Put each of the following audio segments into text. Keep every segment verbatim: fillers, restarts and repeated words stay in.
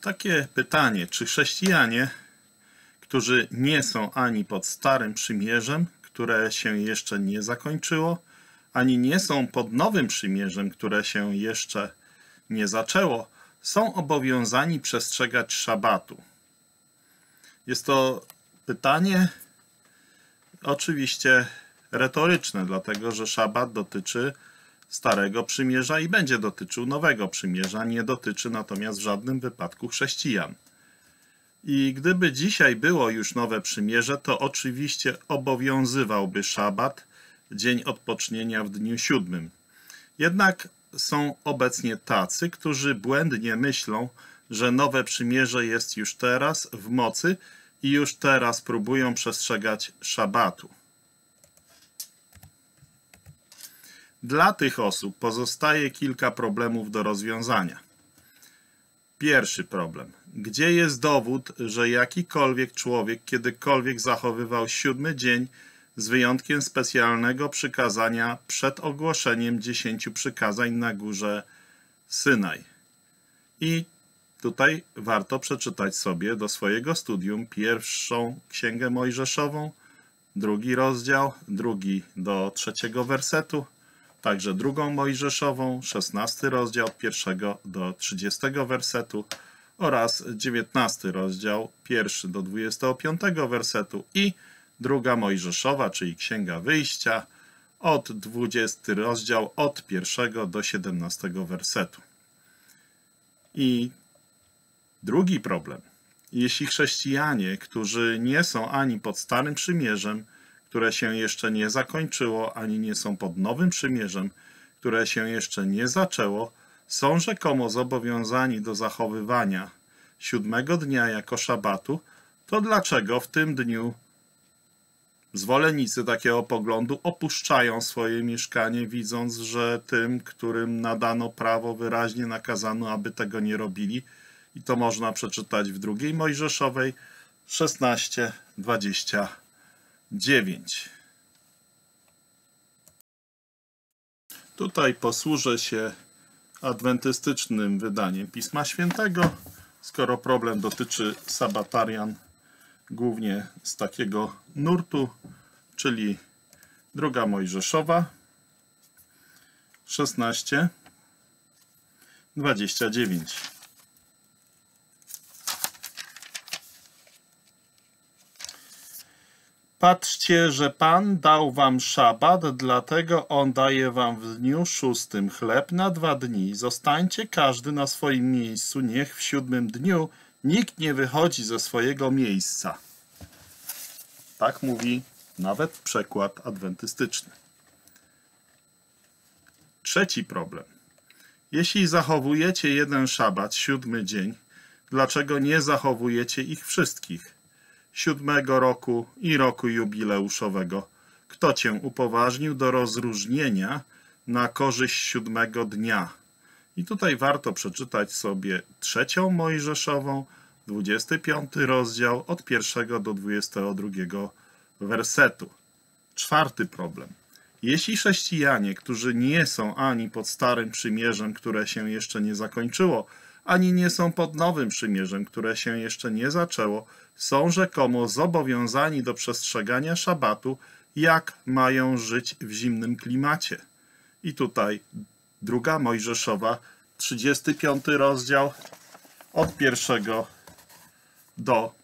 takie pytanie, czy chrześcijanie, którzy nie są ani pod Starym Przymierzem, które się jeszcze nie zakończyło, ani nie są pod Nowym Przymierzem, które się jeszcze nie zaczęło, są obowiązani przestrzegać szabatu? Jest to pytanie oczywiście retoryczne, dlatego że szabat dotyczy Starego Przymierza i będzie dotyczył Nowego Przymierza, nie dotyczy natomiast w żadnym wypadku chrześcijan. I gdyby dzisiaj było już Nowe Przymierze, to oczywiście obowiązywałby szabat, dzień odpocznienia w dniu siódmym. Jednak są obecnie tacy, którzy błędnie myślą, że Nowe Przymierze jest już teraz w mocy i już teraz próbują przestrzegać szabatu. Dla tych osób pozostaje kilka problemów do rozwiązania. Pierwszy problem. Gdzie jest dowód, że jakikolwiek człowiek kiedykolwiek zachowywał siódmy dzień z wyjątkiem specjalnego przykazania przed ogłoszeniem dziesięciu przykazań na górze Synaj? I tutaj warto przeczytać sobie do swojego studium pierwszą Księgę Mojżeszową, drugi rozdział, drugi do trzeciego wersetu, także drugą Mojżeszową, szesnasty rozdział od pierwszego do trzydziestego wersetu oraz dziewiętnasty rozdział, pierwszy do dwudziestego piątego wersetu i druga Mojżeszowa, czyli Księga Wyjścia, od dwudziestego rozdział od pierwszego do siedemnastego wersetu. I drugi problem. Jeśli chrześcijanie, którzy nie są ani pod Starym Przymierzem, które się jeszcze nie zakończyło, ani nie są pod Nowym Przymierzem, które się jeszcze nie zaczęło, są rzekomo zobowiązani do zachowywania siódmego dnia jako szabatu, to dlaczego w tym dniu zwolennicy takiego poglądu opuszczają swoje mieszkanie, widząc, że tym, którym nadano prawo, wyraźnie nakazano, aby tego nie robili? I to można przeczytać w drugiej Mojżeszowej szesnaście, dwadzieścia dziewięć. Tutaj posłużę się adwentystycznym wydaniem Pisma Świętego, skoro problem dotyczy sabatarian głównie z takiego nurtu, czyli druga Mojżeszowa szesnaście, dwadzieścia dziewięć. Patrzcie, że Pan dał wam szabat, dlatego On daje wam w dniu szóstym chleb na dwa dni. Zostańcie każdy na swoim miejscu, niech w siódmym dniu nikt nie wychodzi ze swojego miejsca. Tak mówi nawet przekład adwentystyczny. Trzeci problem. Jeśli zachowujecie jeden szabat, siódmy dzień, dlaczego nie zachowujecie ich wszystkich? Siódmego roku i roku jubileuszowego. Kto cię upoważnił do rozróżnienia na korzyść siódmego dnia? I tutaj warto przeczytać sobie trzecią Mojżeszową, dwudziesty piąty rozdział od pierwszego do dwudziestego drugiego wersetu. Czwarty problem. Jeśli chrześcijanie, którzy nie są ani pod Starym Przymierzem, które się jeszcze nie zakończyło, ani nie są pod Nowym Przymierzem, które się jeszcze nie zaczęło, są rzekomo zobowiązani do przestrzegania szabatu, jak mają żyć w zimnym klimacie. I tutaj druga Mojżeszowa, trzydziesty piąty rozdział, od pierwszego do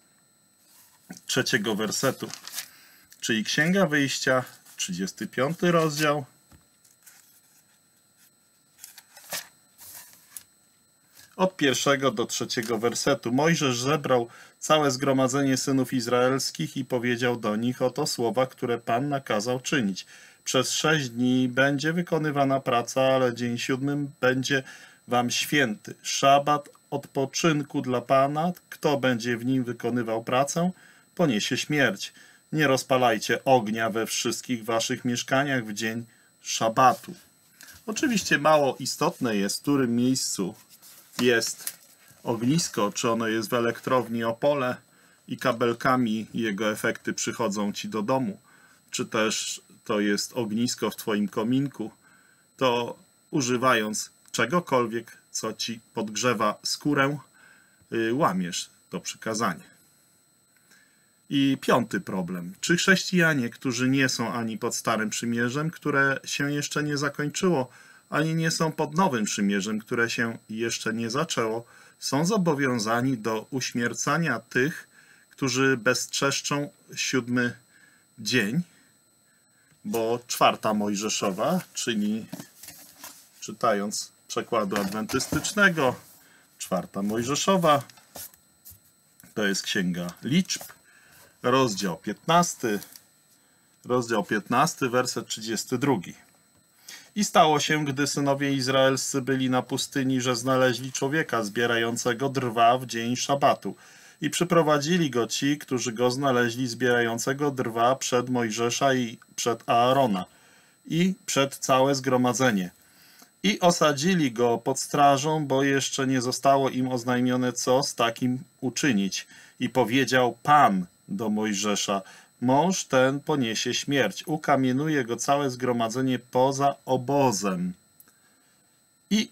trzeciego wersetu. Czyli Księga Wyjścia, trzydziesty piąty rozdział, od pierwszego do trzeciego wersetu. Mojżesz zebrał całe zgromadzenie synów izraelskich i powiedział do nich: oto słowa, które Pan nakazał czynić. Przez sześć dni będzie wykonywana praca, ale dzień siódmym będzie wam święty. Szabat odpoczynku dla Pana, kto będzie w nim wykonywał pracę, poniesie śmierć. Nie rozpalajcie ognia we wszystkich waszych mieszkaniach w dzień szabatu. Oczywiście mało istotne jest, w którym miejscu jest ognisko, czy ono jest w elektrowni Opole i kabelkami jego efekty przychodzą ci do domu, czy też to jest ognisko w twoim kominku, to używając czegokolwiek, co ci podgrzewa skórę, łamiesz to przykazanie. I piąty problem. Czy chrześcijanie, którzy nie są ani pod Starym Przymierzem, które się jeszcze nie zakończyło, ani nie są pod Nowym Przymierzem, które się jeszcze nie zaczęło, są zobowiązani do uśmiercania tych, którzy bezczeszczą siódmy dzień, bo czwarta Mojżeszowa, czyli czytając przekładu adwentystycznego, czwarta Mojżeszowa, to jest Księga Liczb, rozdział piętnasty, rozdział piętnasty, werset trzydziesty drugi. I stało się, gdy synowie izraelscy byli na pustyni, że znaleźli człowieka zbierającego drwa w dzień szabatu. I przyprowadzili go ci, którzy go znaleźli zbierającego drwa przed Mojżesza i przed Aarona i przed całe zgromadzenie. I osadzili go pod strażą, bo jeszcze nie zostało im oznajmione, co z takim uczynić. I powiedział Pan do Mojżesza: mąż ten poniesie śmierć, ukamienuje go całe zgromadzenie poza obozem. I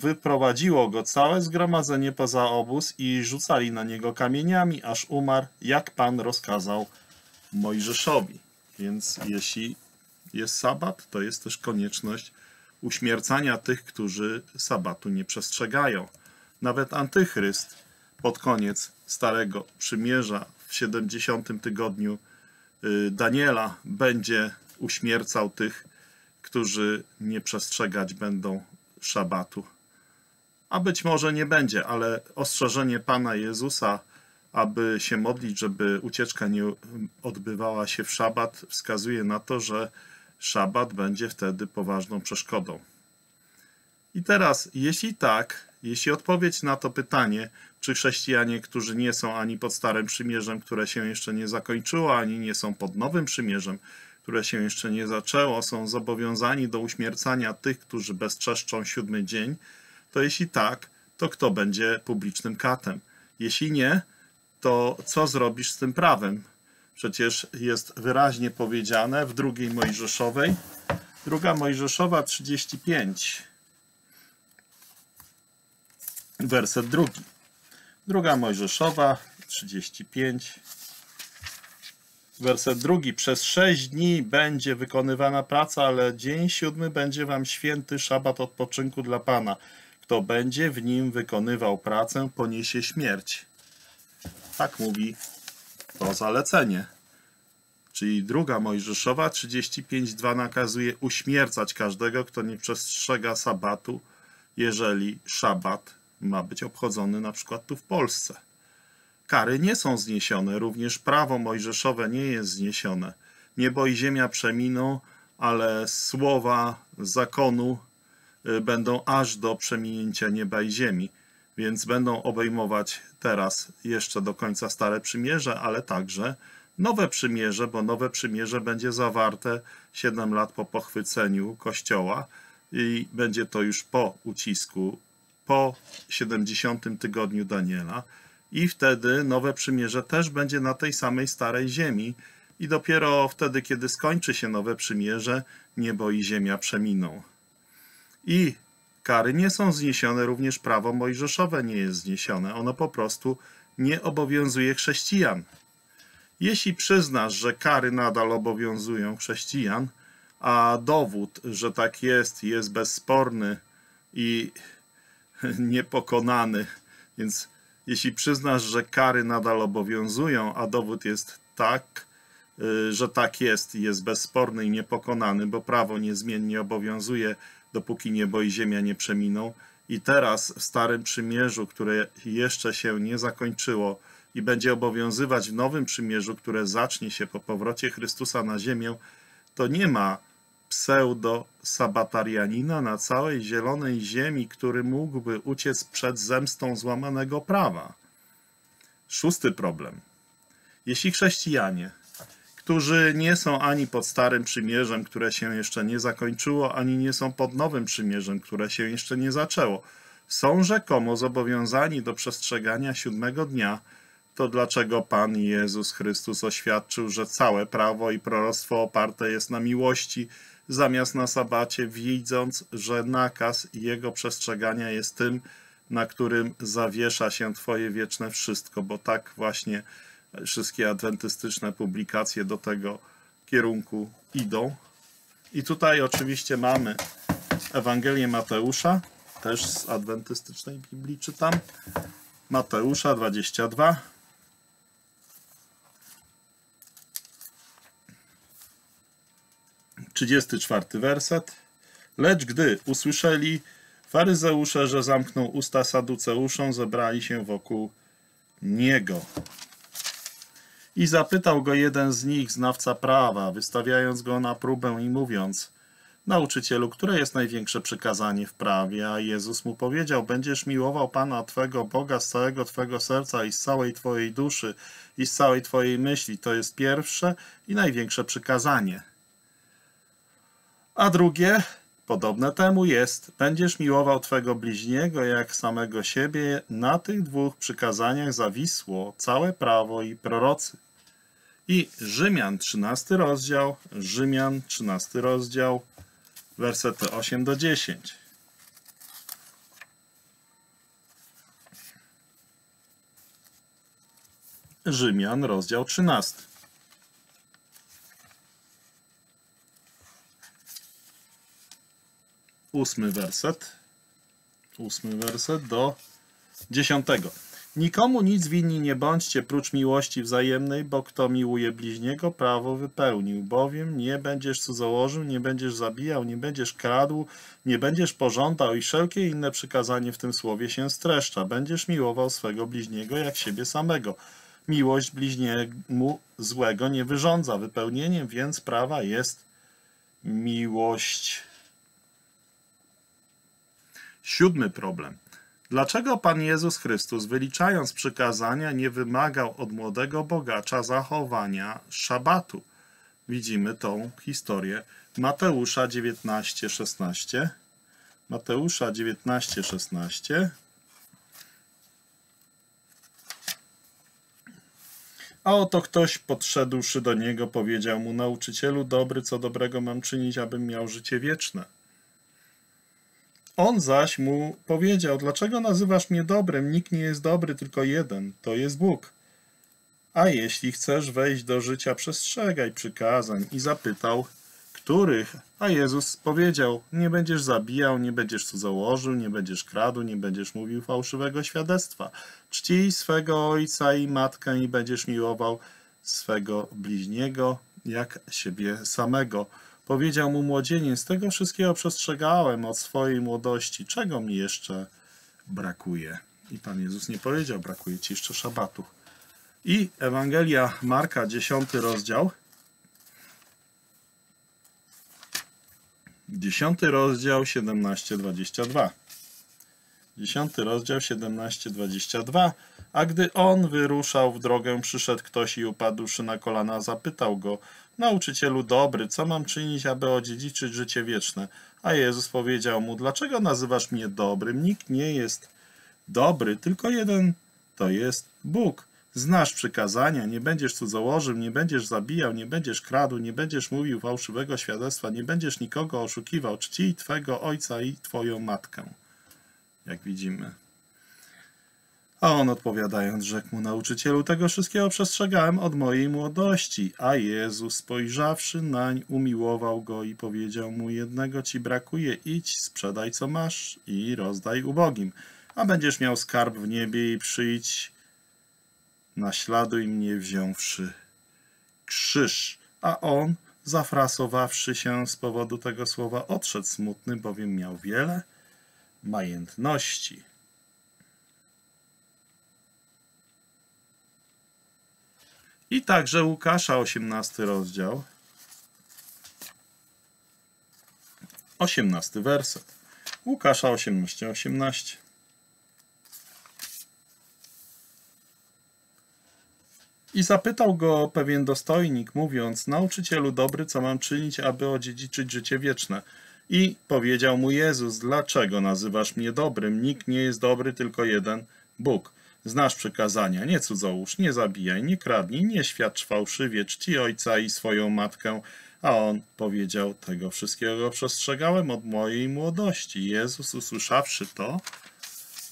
wyprowadziło go całe zgromadzenie poza obóz i rzucali na niego kamieniami, aż umarł, jak Pan rozkazał Mojżeszowi. Więc jeśli jest sabat, to jest też konieczność uśmiercania tych, którzy sabatu nie przestrzegają. Nawet antychryst pod koniec Starego Przymierza w siedemdziesiątym tygodniu Daniela będzie uśmiercał tych, którzy nie przestrzegać będą szabatu. A być może nie będzie, ale ostrzeżenie Pana Jezusa, aby się modlić, żeby ucieczka nie odbywała się w szabat, wskazuje na to, że szabat będzie wtedy poważną przeszkodą. I teraz, jeśli tak, jeśli odpowiedź na to pytanie, czy chrześcijanie, którzy nie są ani pod Starym Przymierzem, które się jeszcze nie zakończyło, ani nie są pod Nowym Przymierzem, które się jeszcze nie zaczęło, są zobowiązani do uśmiercania tych, którzy bezczeszczą siódmy dzień, to jeśli tak, to kto będzie publicznym katem? Jeśli nie, to co zrobisz z tym prawem? Przecież jest wyraźnie powiedziane w drugiej Mojżeszowej, druga Mojżeszowa trzydziesty piąty, werset drugi. Druga Mojżeszowa trzydziesty piąty, werset drugi. Przez sześć dni będzie wykonywana praca, ale dzień siódmy będzie wam święty szabat odpoczynku dla Pana. Kto będzie w nim wykonywał pracę, poniesie śmierć. Tak mówi to zalecenie. Czyli druga Mojżeszowa trzydziesty piąty, dwa nakazuje uśmiercać każdego, kto nie przestrzega szabatu, jeżeli szabat ma być obchodzony na przykład tu w Polsce. Kary nie są zniesione, również prawo mojżeszowe nie jest zniesione. Niebo i ziemia przeminą, ale słowa zakonu będą aż do przeminięcia nieba i ziemi, więc będą obejmować teraz jeszcze do końca Stare Przymierze, ale także Nowe Przymierze, bo Nowe Przymierze będzie zawarte siedem lat po pochwyceniu Kościoła i będzie to już po ucisku, po siedemdziesiątym tygodniu Daniela. I wtedy Nowe Przymierze też będzie na tej samej starej ziemi i dopiero wtedy, kiedy skończy się Nowe Przymierze, niebo i ziemia przeminą. I kary nie są zniesione, również prawo mojżeszowe nie jest zniesione. Ono po prostu nie obowiązuje chrześcijan. Jeśli przyznasz, że kary nadal obowiązują chrześcijan, a dowód, że tak jest, jest bezsporny i niepokonany, więc jeśli przyznasz, że kary nadal obowiązują, a dowód jest tak, że tak jest, jest bezsporny i niepokonany, bo prawo niezmiennie obowiązuje, dopóki niebo i ziemia nie przeminą. I teraz w Starym Przymierzu, które jeszcze się nie zakończyło i będzie obowiązywać w Nowym Przymierzu, które zacznie się po powrocie Chrystusa na ziemię, to nie ma pseudo-sabatarianina na całej zielonej ziemi, który mógłby uciec przed zemstą złamanego prawa. Szósty problem. Jeśli chrześcijanie, którzy nie są ani pod Starym Przymierzem, które się jeszcze nie zakończyło, ani nie są pod Nowym Przymierzem, które się jeszcze nie zaczęło, są rzekomo zobowiązani do przestrzegania siódmego dnia, to dlaczego Pan Jezus Chrystus oświadczył, że całe prawo i proroctwo oparte jest na miłości, zamiast na sabacie, widząc, że nakaz jego przestrzegania jest tym, na którym zawiesza się Twoje wieczne wszystko, bo tak właśnie wszystkie adwentystyczne publikacje do tego kierunku idą. I tutaj oczywiście mamy Ewangelię Mateusza, też z adwentystycznej Biblii czytam. Mateusza dwudziesty drugi. trzydziesty czwarty werset. Lecz gdy usłyszeli faryzeusze, że zamknął usta saduceuszom, zebrali się wokół niego. I zapytał go jeden z nich, znawca prawa, wystawiając go na próbę i mówiąc: Nauczycielu, które jest największe przykazanie w prawie? A Jezus mu powiedział: Będziesz miłował Pana Twego Boga z całego Twego serca i z całej Twojej duszy i z całej Twojej myśli. To jest pierwsze i największe przykazanie. A drugie, podobne temu jest: będziesz miłował Twego bliźniego jak samego siebie. Na tych dwóch przykazaniach zawisło całe prawo i prorocy. I Rzymian, trzynasty rozdział, Rzymian, trzynasty rozdział, wersety osiem do dziesięciu. Rzymian, rozdział trzynasty. Ósmy werset, ósmy werset do dziesiątego. Nikomu nic winni nie bądźcie, prócz miłości wzajemnej, bo kto miłuje bliźniego, prawo wypełnił. Bowiem nie będziesz cudzołożył, nie będziesz zabijał, nie będziesz kradł, nie będziesz pożądał i wszelkie inne przykazanie w tym słowie się streszcza. Będziesz miłował swego bliźniego jak siebie samego. Miłość bliźniemu złego nie wyrządza. Wypełnieniem więc prawa jest miłość. Siódmy problem. Dlaczego Pan Jezus Chrystus, wyliczając przykazania, nie wymagał od młodego bogacza zachowania szabatu? Widzimy tą historię Mateusza dziewiętnasty szesnaście. Mateusza dziewiętnasty szesnaście. A oto ktoś, podszedłszy do niego, powiedział mu: Nauczycielu dobry, co dobrego mam czynić, abym miał życie wieczne? On zaś mu powiedział: Dlaczego nazywasz mnie dobrym? Nikt nie jest dobry, tylko jeden, to jest Bóg. A jeśli chcesz wejść do życia, przestrzegaj przykazań. I zapytał: Których? A Jezus powiedział: Nie będziesz zabijał, nie będziesz cudzołożył, nie będziesz kradł, nie będziesz mówił fałszywego świadectwa. Czcij swego ojca i matkę i będziesz miłował swego bliźniego jak siebie samego. Powiedział mu młodzieniec: tego wszystkiego przestrzegałem od swojej młodości, czego mi jeszcze brakuje? I Pan Jezus nie powiedział: brakuje ci jeszcze szabatu. I Ewangelia Marka, dziesiąty rozdział. dziesiąty rozdział, siedemnaście dwadzieścia dwa. dziesiąty rozdział, siedemnaście dwadzieścia dwa. A gdy on wyruszał w drogę, przyszedł ktoś i upadłszy na kolana, zapytał go: Nauczycielu dobry, co mam czynić, aby odziedziczyć życie wieczne? A Jezus powiedział mu: Dlaczego nazywasz mnie dobrym? Nikt nie jest dobry, tylko jeden, to jest Bóg. Znasz przykazania: nie będziesz cudzołożył, nie będziesz zabijał, nie będziesz kradł, nie będziesz mówił fałszywego świadectwa, nie będziesz nikogo oszukiwał, czcij twego ojca i twoją matkę. Jak widzimy. A on odpowiadając, rzekł mu: Nauczycielu, tego wszystkiego przestrzegałem od mojej młodości. A Jezus, spojrzawszy nań, umiłował go i powiedział mu: Jednego ci brakuje, idź, sprzedaj co masz i rozdaj ubogim, a będziesz miał skarb w niebie i przyjdź, naśladuj mnie wziąwszy krzyż. A on, zafrasowawszy się z powodu tego słowa, odszedł smutny, bowiem miał wiele majątności. I także Łukasza, osiemnasty rozdział, osiemnasty werset. Łukasza osiemnaście osiemnaście. I zapytał go pewien dostojnik, mówiąc: Nauczycielu dobry, co mam czynić, aby odziedziczyć życie wieczne? I powiedział mu Jezus: Dlaczego nazywasz mnie dobrym? Nikt nie jest dobry, tylko jeden, Bóg. Znasz przykazania: nie cudzołóż, nie zabijaj, nie kradnij, nie świadcz fałszywie, czci ojca i swoją matkę. A on powiedział: tego wszystkiego przestrzegałem od mojej młodości. Jezus, usłyszawszy to,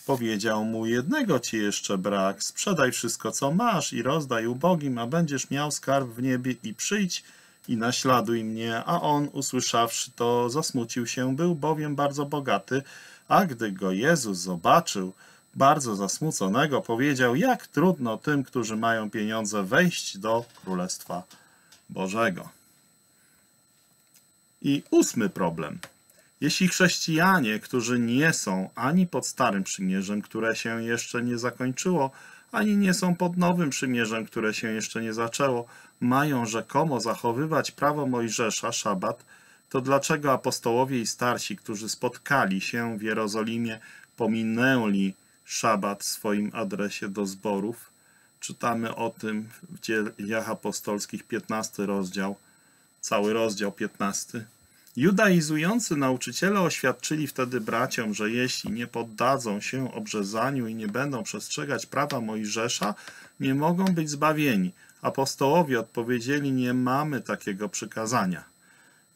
Powiedział mu, jednego ci jeszcze brak, sprzedaj wszystko, co masz i rozdaj ubogim, a będziesz miał skarb w niebie i przyjdź i naśladuj mnie. A on, usłyszawszy to, zasmucił się, był bowiem bardzo bogaty, a gdy go Jezus zobaczył, bardzo zasmuconego, powiedział, jak trudno tym, którzy mają pieniądze, wejść do Królestwa Bożego. I ósmy problem. Jeśli chrześcijanie, którzy nie są ani pod Starym Przymierzem, które się jeszcze nie zakończyło, ani nie są pod Nowym Przymierzem, które się jeszcze nie zaczęło, mają rzekomo zachowywać prawo Mojżesza, szabat, to dlaczego apostołowie i starsi, którzy spotkali się w Jerozolimie, pominęli szabat w swoim adresie do zborów? Czytamy o tym w Dziejach Apostolskich, piętnasty rozdział, cały rozdział piętnasty. Judaizujący nauczyciele oświadczyli wtedy braciom, że jeśli nie poddadzą się obrzezaniu i nie będą przestrzegać prawa Mojżesza, nie mogą być zbawieni. Apostołowie odpowiedzieli, nie mamy takiego przykazania.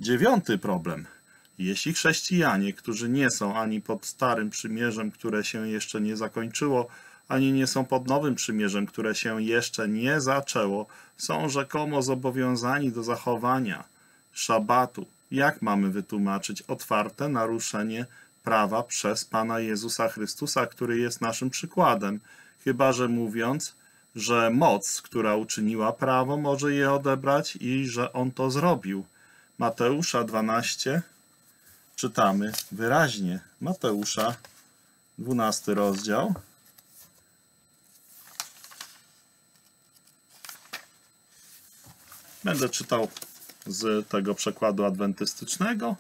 Dziewiąty problem. Jeśli chrześcijanie, którzy nie są ani pod Starym Przymierzem, które się jeszcze nie zakończyło, ani nie są pod Nowym Przymierzem, które się jeszcze nie zaczęło, są rzekomo zobowiązani do zachowania szabatu, jak mamy wytłumaczyć otwarte naruszenie prawa przez Pana Jezusa Chrystusa, który jest naszym przykładem, chyba że mówiąc, że moc, która uczyniła prawo, może je odebrać i że On to zrobił. Mateusza dwanaście czytamy wyraźnie. Mateusza dwunasty rozdział. Będę czytał z tego przekładu adwentystycznego.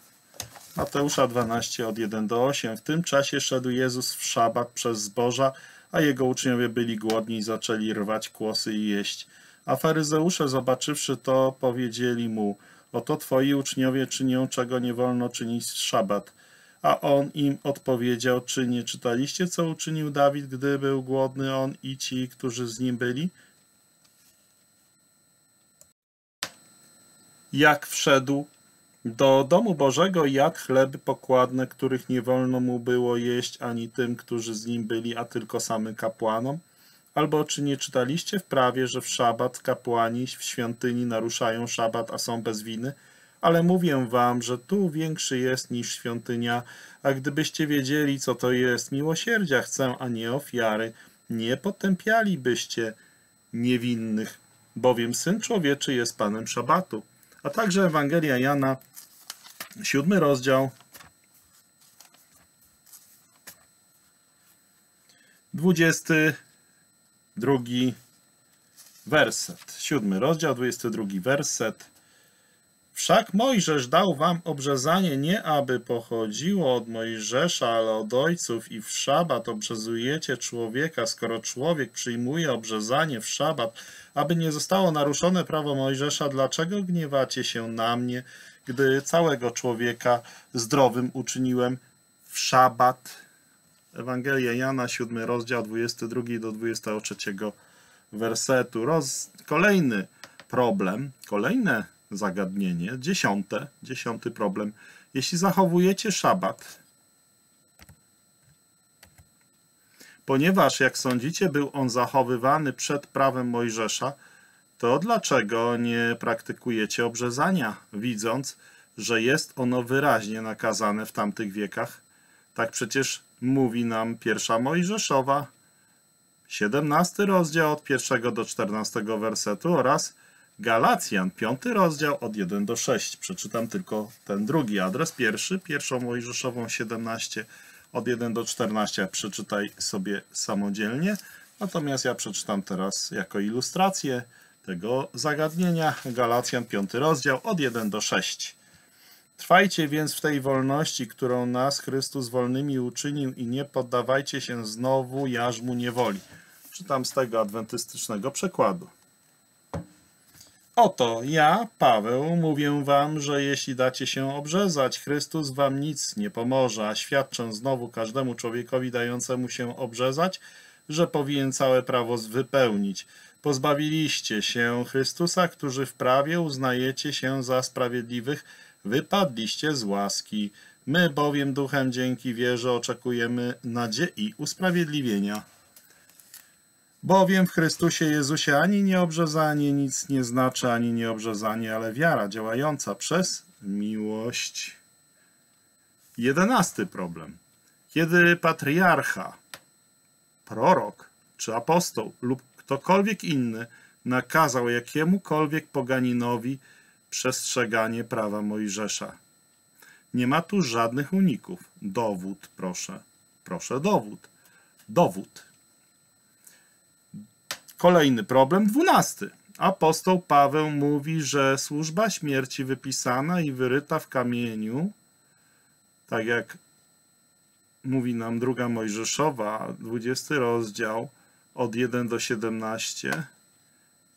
Mateusza dwanaście, od pierwszego do ósmego. W tym czasie szedł Jezus w szabat przez zboża, a jego uczniowie byli głodni i zaczęli rwać kłosy i jeść. A faryzeusze, zobaczywszy to, powiedzieli mu, oto twoi uczniowie czynią, czego nie wolno czynić w szabat. A on im odpowiedział, czy nie czytaliście, co uczynił Dawid, gdy był głodny on i ci, którzy z nim byli? Jak wszedł do domu Bożego, jadł chleby pokładne, których nie wolno mu było jeść ani tym, którzy z nim byli, a tylko samym kapłanom? Albo czy nie czytaliście w prawie, że w szabat kapłani w świątyni naruszają szabat, a są bez winy? Ale mówię wam, że tu większy jest niż świątynia, a gdybyście wiedzieli, co to jest, miłosierdzia chcę, a nie ofiary, nie potępialibyście niewinnych, bowiem Syn Człowieczy jest Panem szabatu. A także Ewangelia Jana, siódmy rozdział, dwudziesty drugi werset. siódmy rozdział, dwudziesty drugi werset. Wszak Mojżesz dał wam obrzezanie nie aby pochodziło od Mojżesza, ale od ojców i w szabat obrzezujecie człowieka, skoro człowiek przyjmuje obrzezanie w szabat, aby nie zostało naruszone prawo Mojżesza, dlaczego gniewacie się na mnie, gdy całego człowieka zdrowym uczyniłem w szabat? Ewangelia Jana, siódmy rozdział, dwudziesty drugi do dwudziestego trzeciego wersetu. Roz... Kolejny problem, kolejne zagadnienie, dziesiąte, dziesiąty problem. Jeśli zachowujecie szabat, ponieważ, jak sądzicie, był on zachowywany przed prawem Mojżesza, to dlaczego nie praktykujecie obrzezania, widząc, że jest ono wyraźnie nakazane w tamtych wiekach? Tak przecież mówi nam pierwsza Mojżeszowa, siedemnasty rozdział od pierwszego do czternastego wersetu oraz Galacjan, piąty rozdział od pierwszego do szóstego. Przeczytam tylko ten drugi adres, pierwszy, pierwszą Mojżeszową siedemnaście od pierwszego do czternastego. Przeczytaj sobie samodzielnie. Natomiast ja przeczytam teraz jako ilustrację tego zagadnienia Galacjan, piąty rozdział od pierwszego do szóstego. Trwajcie więc w tej wolności, którą nas Chrystus wolnymi uczynił i nie poddawajcie się znowu jarzmu niewoli. Czytam z tego adwentystycznego przekładu. Oto ja, Paweł, mówię wam, że jeśli dacie się obrzezać, Chrystus wam nic nie pomoże, a świadczę znowu każdemu człowiekowi dającemu się obrzezać, że powinien całe prawo wypełnić. Pozbawiliście się Chrystusa, którzy w prawie uznajecie się za sprawiedliwych, wypadliście z łaski. My bowiem duchem dzięki wierze oczekujemy nadziei usprawiedliwienia. Bowiem w Chrystusie Jezusie ani nieobrzezanie nic nie znaczy, ani nieobrzezanie, ale wiara działająca przez miłość. Jedenasty problem. Kiedy patriarcha, prorok czy apostoł lub ktokolwiek inny nakazał jakiemukolwiek poganinowi przestrzeganie prawa Mojżesza. Nie ma tu żadnych uników. Dowód, proszę. Proszę, dowód. Dowód. Kolejny problem, dwunasty. Apostoł Paweł mówi, że służba śmierci wypisana i wyryta w kamieniu, tak jak mówi nam druga Mojżeszowa, dwudziesty rozdział od jeden do siedemnastu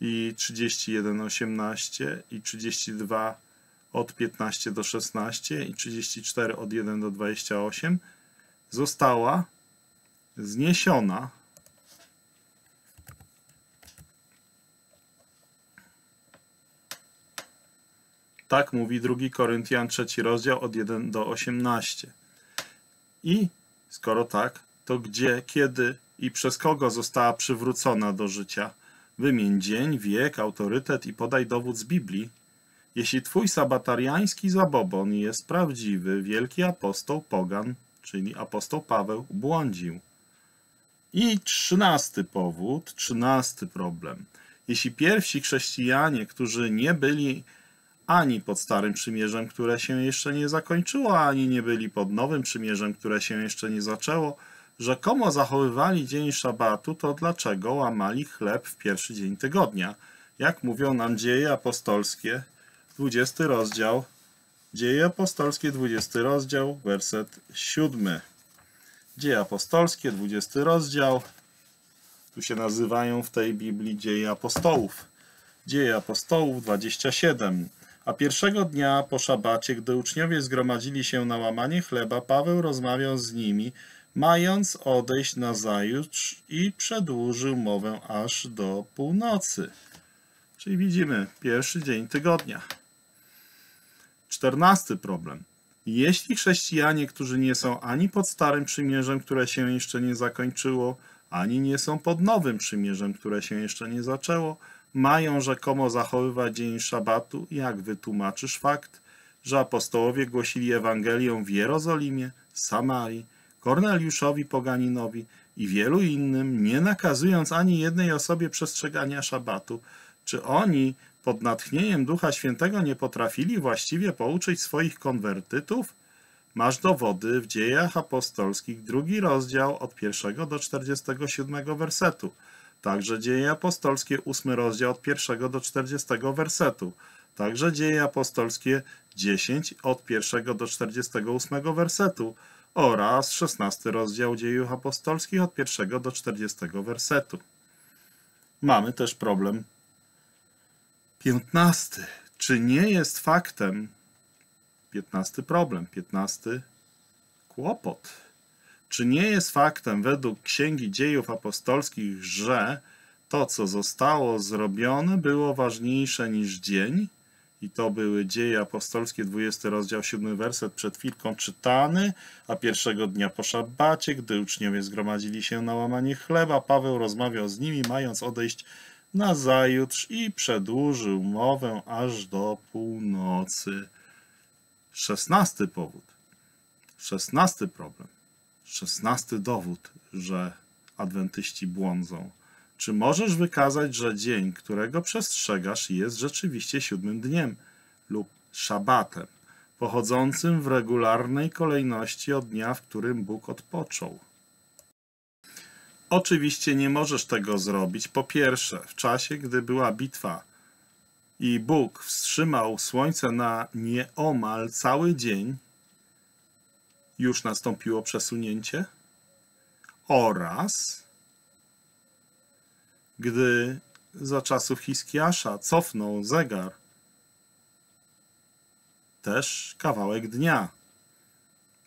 i trzydzieści jeden, osiemnaście i trzydzieści dwa od piętnastu do szesnastu i trzydzieści cztery od pierwszego do dwudziestego ósmego została zniesiona. Tak mówi drugi Koryntian, trzeci rozdział od pierwszego do osiemnastego. I skoro tak, to gdzie, kiedy i przez kogo została przywrócona do życia? Wymień dzień, wiek, autorytet i podaj dowód z Biblii. Jeśli twój sabatariański zabobon jest prawdziwy, wielki apostoł pogan, czyli apostoł Paweł, błądził. I trzynasty powód, trzynasty problem. Jeśli pierwsi chrześcijanie, którzy nie byli ani pod Starym Przymierzem, które się jeszcze nie zakończyło, ani nie byli pod Nowym Przymierzem, które się jeszcze nie zaczęło, rzekomo zachowywali dzień szabatu, to dlaczego łamali chleb w pierwszy dzień tygodnia? Jak mówią nam Dzieje Apostolskie, dwudziesty rozdział, Dzieje Apostolskie, dwudziesty rozdział, werset siódmy. Dzieje Apostolskie, dwudziesty rozdział, tu się nazywają w tej Biblii Dzieje Apostołów. Dzieje Apostołów, dwadzieścia siedem. A pierwszego dnia po szabacie, gdy uczniowie zgromadzili się na łamanie chleba, Paweł rozmawiał z nimi, mając odejść nazajutrz i przedłużył mowę aż do północy. Czyli widzimy, pierwszy dzień tygodnia. Czternasty problem. Jeśli chrześcijanie, którzy nie są ani pod Starym Przymierzem, które się jeszcze nie zakończyło, ani nie są pod Nowym Przymierzem, które się jeszcze nie zaczęło, mają rzekomo zachowywać dzień szabatu, jak wytłumaczysz fakt, że apostołowie głosili Ewangelię w Jerozolimie, Samarii, Korneliuszowi poganinowi i wielu innym, nie nakazując ani jednej osobie przestrzegania szabatu? Czy oni pod natchnieniem Ducha Świętego nie potrafili właściwie pouczyć swoich konwertytów? Masz dowody w Dziejach Apostolskich, drugi rozdział od pierwszego do czterdziestego siódmego wersetu. Także Dzieje Apostolskie, ósmy rozdział od pierwszego do czterdziestego wersetu. Także Dzieje Apostolskie, dziesięć od pierwszego do czterdziestego ósmego wersetu. Oraz szesnasty rozdział Dziejów Apostolskich od pierwszego do czterdziestego wersetu. Mamy też problem piętnasty. Czy nie jest faktem? piętnasty problem, piętnasty kłopot. Czy nie jest faktem według Księgi Dziejów Apostolskich, że to, co zostało zrobione, było ważniejsze niż dzień? I to były Dzieje Apostolskie, dwudziesty rozdział, siódmy werset, przed chwilką czytany. A pierwszego dnia po szabacie, gdy uczniowie zgromadzili się na łamanie chleba, Paweł rozmawiał z nimi, mając odejść nazajutrz i przedłużył mowę aż do północy. Szesnasty powód, szesnasty problem, szesnasty dowód, że adwentyści błądzą. Czy możesz wykazać, że dzień, którego przestrzegasz, jest rzeczywiście siódmym dniem lub szabatem, pochodzącym w regularnej kolejności od dnia, w którym Bóg odpoczął? Oczywiście nie możesz tego zrobić. Po pierwsze, w czasie, gdy była bitwa i Bóg wstrzymał słońce na nieomal cały dzień, już nastąpiło przesunięcie oraz gdy za czasów Hiskiasza cofnął zegar, też kawałek dnia.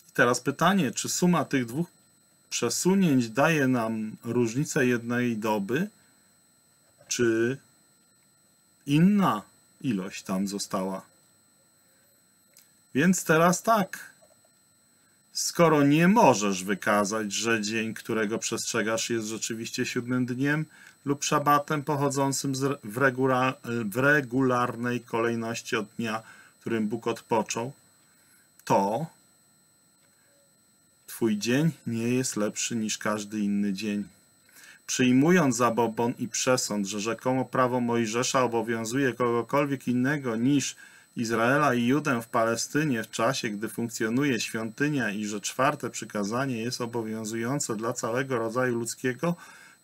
I teraz pytanie, czy suma tych dwóch przesunięć daje nam różnicę jednej doby, czy inna ilość tam została? Więc teraz tak, skoro nie możesz wykazać, że dzień, którego przestrzegasz, jest rzeczywiście siódmym dniem lub szabatem pochodzącym z, w, regula, w regularnej kolejności od dnia, którym Bóg odpoczął, to twój dzień nie jest lepszy niż każdy inny dzień. Przyjmując zabobon i przesąd, że rzekomo prawo Mojżesza obowiązuje kogokolwiek innego niż Izraela i Judę w Palestynie w czasie, gdy funkcjonuje świątynia i że czwarte przykazanie jest obowiązujące dla całego rodzaju ludzkiego,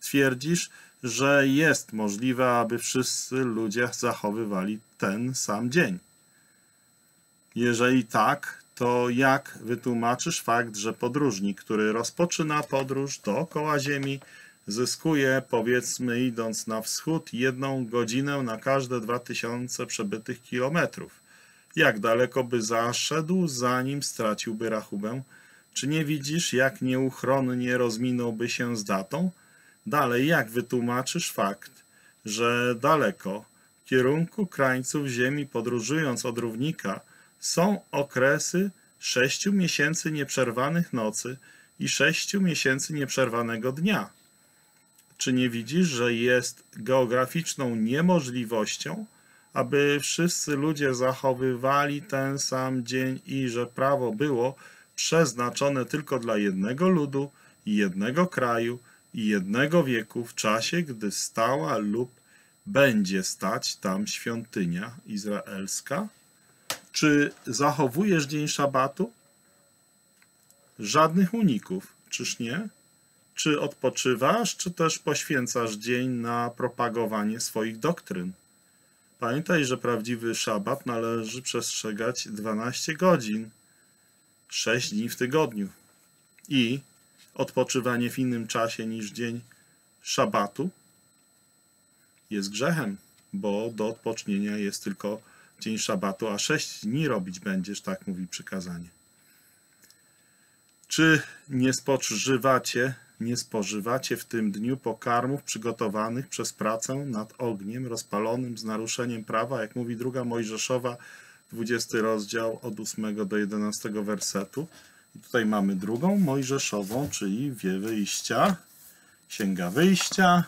twierdzisz, że jest możliwe, aby wszyscy ludzie zachowywali ten sam dzień. Jeżeli tak, to jak wytłumaczysz fakt, że podróżnik, który rozpoczyna podróż dookoła Ziemi, zyskuje, powiedzmy, idąc na wschód, jedną godzinę na każde dwa tysiące przebytych kilometrów. Jak daleko by zaszedł, zanim straciłby rachubę? Czy nie widzisz, jak nieuchronnie rozminąłby się z datą? Dalej, jak wytłumaczysz fakt, że daleko w kierunku krańców Ziemi, podróżując od równika, są okresy sześciu miesięcy nieprzerwanych nocy i sześciu miesięcy nieprzerwanego dnia? Czy nie widzisz, że jest geograficzną niemożliwością, aby wszyscy ludzie zachowywali ten sam dzień i że prawo było przeznaczone tylko dla jednego ludu, jednego kraju i jednego wieku w czasie, gdy stała lub będzie stać tam świątynia izraelska? Czy zachowujesz dzień szabatu? Żadnych uników, czyż nie? Czy odpoczywasz, czy też poświęcasz dzień na propagowanie swoich doktryn? Pamiętaj, że prawdziwy szabat należy przestrzegać dwanaście godzin, sześć dni w tygodniu i odpoczywanie w innym czasie niż dzień szabatu jest grzechem, bo do odpocznienia jest tylko dzień szabatu, a sześć dni robić będziesz, tak mówi przykazanie. Czy nie spożywacie, nie spożywacie w tym dniu pokarmów przygotowanych przez pracę nad ogniem rozpalonym z naruszeniem prawa, jak mówi druga Mojżeszowa, dwudziesty rozdział od ósmego do jedenastego wersetu. I tutaj mamy drugą Mojżeszową, czyli wyjścia, Księga Wyjścia.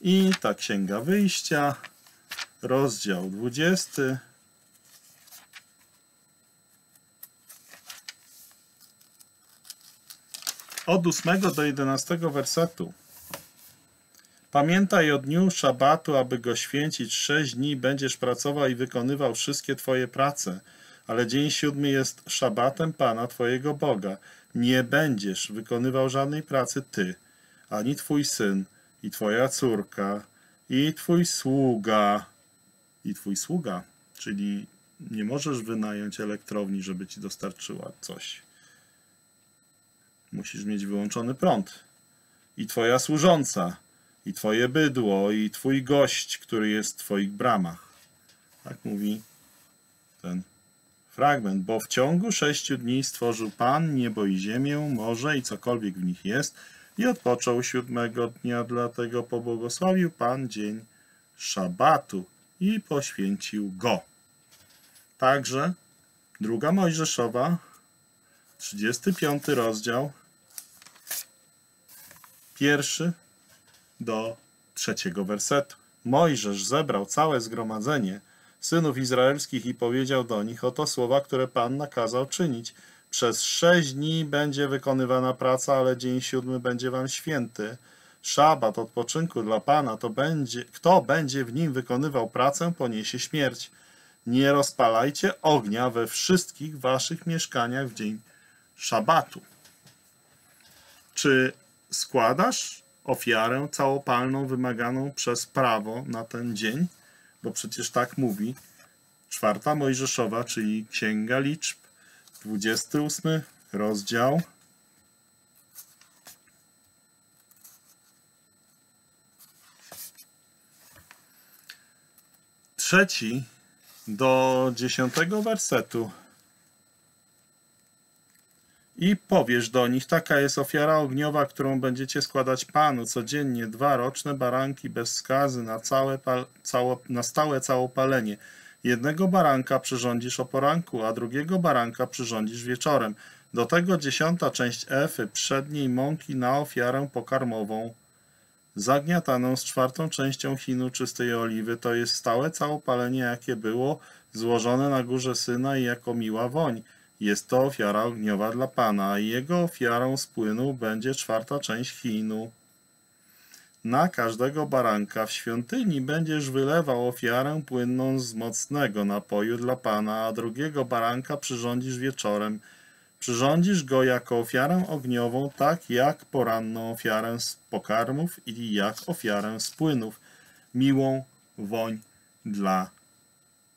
I ta Księga Wyjścia, rozdział dwudziesty. Od ósmego do jedenastego wersetu. Pamiętaj o dniu szabatu, aby go święcić. Sześć dni będziesz pracował i wykonywał wszystkie twoje prace, ale dzień siódmy jest szabatem Pana twojego Boga. Nie będziesz wykonywał żadnej pracy ty, ani twój syn, i twoja córka, i twój sługa, i twój sługa. Czyli nie możesz wynająć elektrowni, żeby ci dostarczyła coś. Musisz mieć wyłączony prąd. I twoja służąca, i twoje bydło, i twój gość, który jest w twoich bramach. Tak mówi ten fragment. Bo w ciągu sześciu dni stworzył Pan niebo i ziemię, morze i cokolwiek w nich jest i odpoczął siódmego dnia, dlatego pobłogosławił Pan dzień szabatu i poświęcił go. Także druga Mojżeszowa, trzydziesty piąty rozdział, pierwszy do trzeciego wersetu. Mojżesz zebrał całe zgromadzenie synów izraelskich i powiedział do nich: oto słowa, które Pan nakazał czynić. Przez sześć dni będzie wykonywana praca, ale dzień siódmy będzie wam święty. Szabat odpoczynku dla Pana, to będzie, kto będzie w nim wykonywał pracę, poniesie śmierć. Nie rozpalajcie ognia we wszystkich waszych mieszkaniach w dzień szabatu. Czy składasz ofiarę całopalną wymaganą przez prawo na ten dzień? Bo przecież tak mówi czwarta Mojżeszowa, czyli Księga Liczb, dwudziesty ósmy rozdział. Trzeci do dziesiątego wersetu. I powiesz do nich: taka jest ofiara ogniowa, którą będziecie składać Panu codziennie, dwa roczne baranki bez skazy na, całe, cało, na stałe całopalenie. Jednego baranka przyrządzisz o poranku, a drugiego baranka przyrządzisz wieczorem. Do tego dziesiąta część Efy przedniej mąki na ofiarę pokarmową, zagniataną z czwartą częścią chinu czystej oliwy, to jest stałe całopalenie, jakie było złożone na górze Synaj jako miła woń. Jest to ofiara ogniowa dla Pana, a jego ofiarą z płynu będzie czwarta część chinu. Na każdego baranka w świątyni będziesz wylewał ofiarę płynną z mocnego napoju dla Pana, a drugiego baranka przyrządzisz wieczorem. Przyrządzisz go jako ofiarę ogniową, tak jak poranną ofiarę z pokarmów i jak ofiarę z płynów, miłą woń dla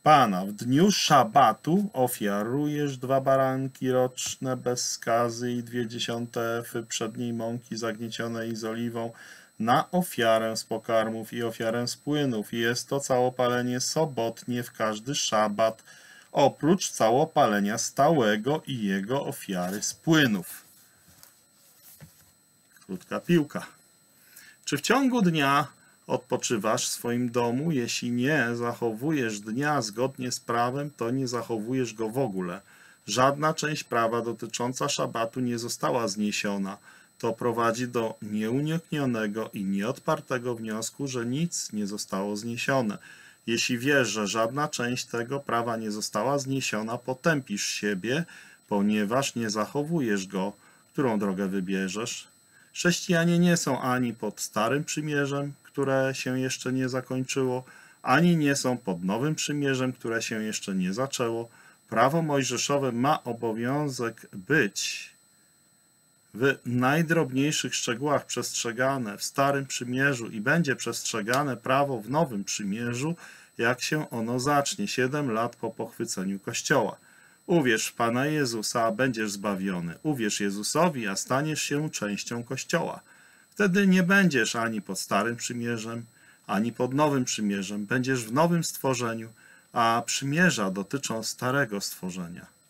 Pana. W dniu szabatu ofiarujesz dwa baranki roczne bez skazy i dwie dziesiąte efy przedniej mąki zagniecionej z oliwą na ofiarę z pokarmów i ofiarę z płynów. Jest to całopalenie sobotnie w każdy szabat, oprócz całopalenia stałego i jego ofiary z płynów. Krótka piłka. Czy w ciągu dnia odpoczywasz w swoim domu? Jeśli nie zachowujesz dnia zgodnie z prawem, to nie zachowujesz go w ogóle. Żadna część prawa dotycząca szabatu nie została zniesiona. To prowadzi do nieuniknionego i nieodpartego wniosku, że nic nie zostało zniesione. Jeśli wiesz, że żadna część tego prawa nie została zniesiona, potępisz siebie, ponieważ nie zachowujesz go. Którą drogę wybierzesz? Chrześcijanie nie są ani pod Starym Przymierzem, które się jeszcze nie zakończyło, ani nie są pod Nowym Przymierzem, które się jeszcze nie zaczęło. Prawo mojżeszowe ma obowiązek być w najdrobniejszych szczegółach przestrzegane w Starym Przymierzu i będzie przestrzegane prawo w Nowym Przymierzu, jak się ono zacznie, siedem lat po pochwyceniu Kościoła. Uwierz w Pana Jezusa, a będziesz zbawiony. Uwierz Jezusowi, a staniesz się częścią Kościoła. Wtedy nie będziesz ani pod Starym Przymierzem, ani pod Nowym Przymierzem. Będziesz w nowym stworzeniu, a przymierza dotyczą starego stworzenia.